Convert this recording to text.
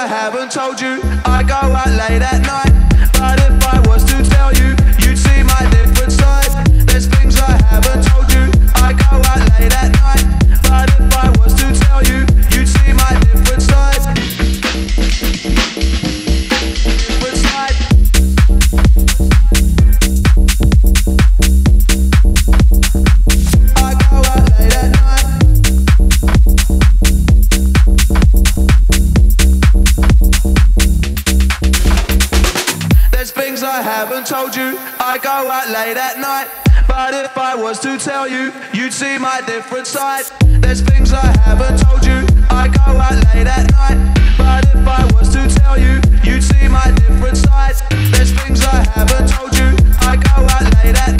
I haven't told you, I go out late at night. But if I was to tell you, you'd see my different side. There's things I haven't told you, I go out late at night. But if I was to tell you, you'd see my different side. Different side. I go out late at night. I haven't told you, I go out late at night. But if I was to tell you, you'd see my different side. There's things I haven't told you, I go out late at night. But if I was to tell you, you'd see my different side. There's things I haven't told you, I go out late at night.